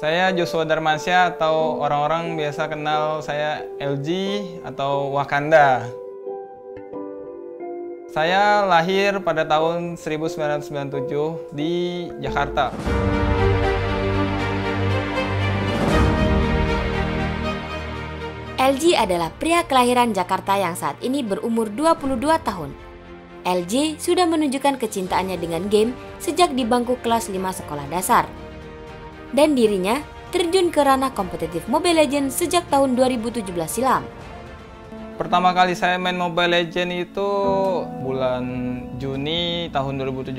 Saya Joshua Darmansyah atau orang-orang biasa kenal saya LG atau Wakanda. Saya lahir pada tahun 1997 di Jakarta. LG adalah pria kelahiran Jakarta yang saat ini berumur 22 tahun. LJ sudah menunjukkan kecintaannya dengan game sejak di bangku kelas 5 sekolah dasar. Dan dirinya terjun ke ranah kompetitif Mobile Legends sejak tahun 2017 silam. Pertama kali saya main Mobile Legends itu bulan Juni tahun 2017.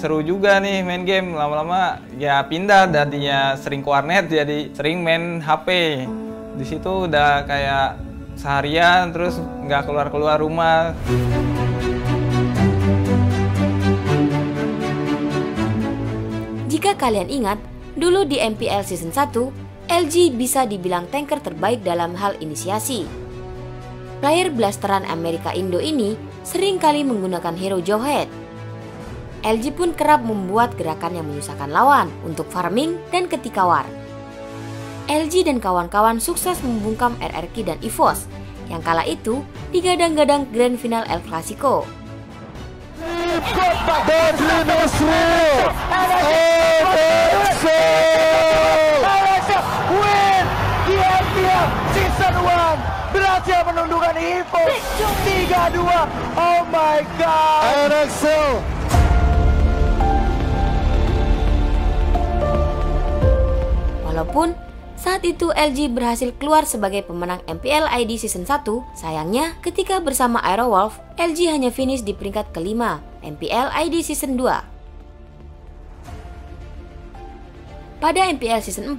Seru juga nih main game, lama-lama ya pindah tadinya sering ke warnet jadi sering main HP. Di situ udah kayak seharian terus nggak keluar-keluar rumah. Jika kalian ingat, dulu di MPL Season 1, LG bisa dibilang tanker terbaik dalam hal inisiasi. Player blasteran Amerika Indo ini seringkali menggunakan hero Jawhead. LG pun kerap membuat gerakan yang menyusahkan lawan untuk farming dan ketika war. LG dan kawan-kawan sukses membungkam RRQ dan EVOS, yang kala itu digadang-gadang Grand Final El Clasico. Win di MPL Season 1 berhasil menundukkan EVOS 3-2. Oh my god. NXL. Walaupun saat itu LG berhasil keluar sebagai pemenang MPL ID Season 1, sayangnya ketika bersama AeroWolf, LG hanya finish di peringkat kelima MPL ID Season 2. Pada MPL Season 4,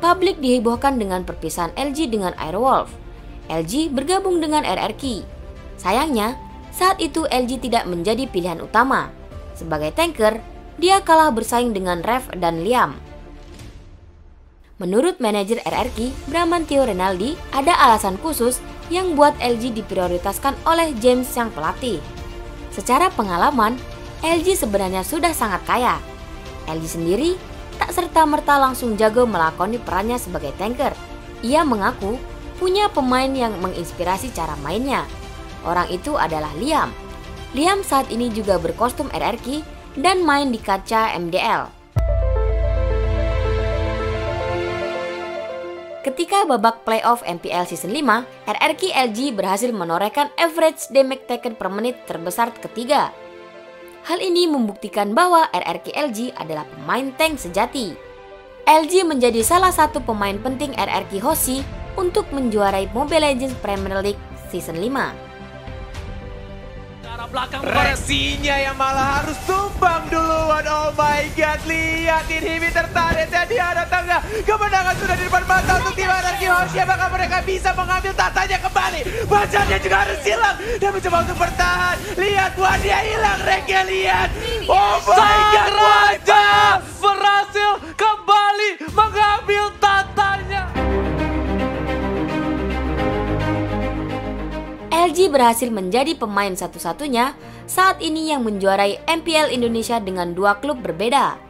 publik dihebohkan dengan perpisahan LG dengan AeroWolf. LG bergabung dengan RRQ. Sayangnya, saat itu LG tidak menjadi pilihan utama. Sebagai tanker, dia kalah bersaing dengan Rev dan Liam. Menurut manajer RRQ, Bramantio Renaldi, ada alasan khusus yang buat LG diprioritaskan oleh James sang pelatih. Secara pengalaman, LG sebenarnya sudah sangat kaya. LG sendiri tak serta-merta langsung jago melakoni perannya sebagai tanker. Ia mengaku punya pemain yang menginspirasi cara mainnya. Orang itu adalah Liam. Liam saat ini juga berkostum RRQ dan main di kaca MDL. Ketika babak playoff MPL Season 5, RRQ LG berhasil menorehkan average damage taken per menit terbesar ketiga. Hal ini membuktikan bahwa RRQ LG adalah pemain tank sejati. LG menjadi salah satu pemain penting RRQ Hoshi untuk menjuarai Mobile Legends Premier League Season 5. Cara belakang resinya yang malah harus tumbang duluan. Oh my god, lihat inhibitor targetnya di arah tengah. Kemenangan sudah di depan mata untuk tim RRQ Hoshi. Apakah mereka bisa mengambil tatanya kembali? Bacanya juga harus hilang dan mencoba untuk bertahan. Lihat buah dia hilang, reknya lihat. Oh my god, raja berhasil kembali mengambil tatanya. LG berhasil menjadi pemain satu-satunya saat ini yang menjuarai MPL Indonesia dengan dua klub berbeda.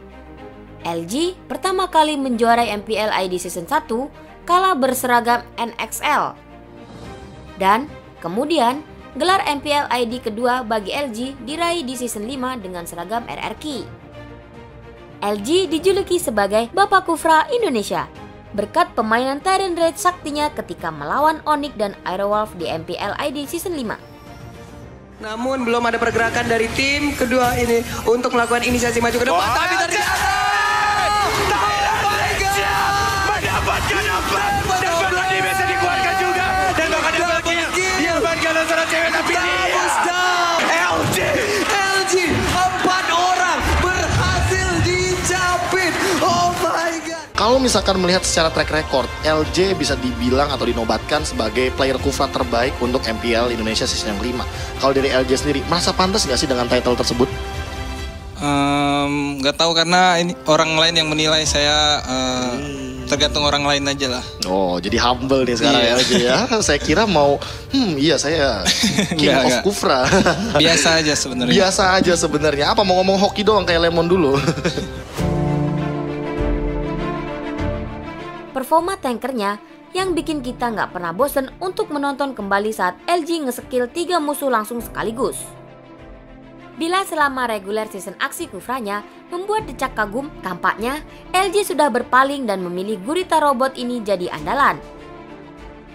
LG pertama kali menjuarai MPL ID Season 1 kala berseragam NXL. Dan kemudian gelar MPL ID kedua bagi LG diraih di Season 5 dengan seragam RRQ. LG dijuluki sebagai Bapak Kufra Indonesia berkat permainan Tyrant Red saktinya ketika melawan Onyx dan AeroWolf di MPL ID Season 5. Namun belum ada pergerakan dari tim kedua ini untuk melakukan inisiasi maju ke depan. Tapi ternyata mendapatkan apa dan ini bisa dikeluarkan juga dan bahkan ada bagian dia bandkan antara cewek tapi LG 4 orang berhasil dicapit. Oh my god. Kalau misalkan melihat secara track record, LJ bisa dibilang atau dinobatkan sebagai player Kufra terbaik untuk MPL Indonesia Season yang kelima. Kalau dari LJ sendiri, merasa pantas nggak sih dengan title tersebut? Nggak tahu karena ini orang lain yang menilai saya, tergantung orang lain aja lah. Oh, jadi humble nih sekarang iya. LJ ya. Saya kira mau, iya saya King of Kufra. Biasa aja sebenarnya. Biasa aja sebenarnya. Apa mau ngomong hoki doang kayak Lemon dulu? performa tankernya yang bikin kita nggak pernah bosen untuk menonton kembali saat LG ngeskill 3 musuh langsung sekaligus. Bila selama reguler season aksi Kufranya membuat decak kagum, tampaknya LG sudah berpaling dan memilih gurita robot ini jadi andalan.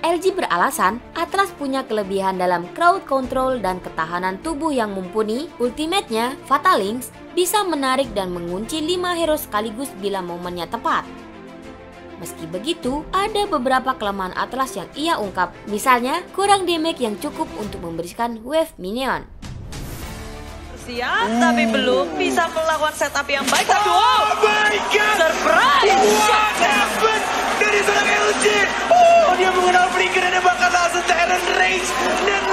LG beralasan Atlas punya kelebihan dalam crowd control dan ketahanan tubuh yang mumpuni. Ultimate-nya, Fatal Links bisa menarik dan mengunci 5 hero sekaligus bila momennya tepat. Meski begitu, ada beberapa kelemahan Atlas yang ia ungkap, misalnya kurang damage yang cukup untuk memberikan wave minion. Siap, tapi belum bisa melakukan setup yang baik. Tapi wow, surprise! What happened dari seorang LG? Dia mengenal flicker dan bahkan langsung Tyrant Red.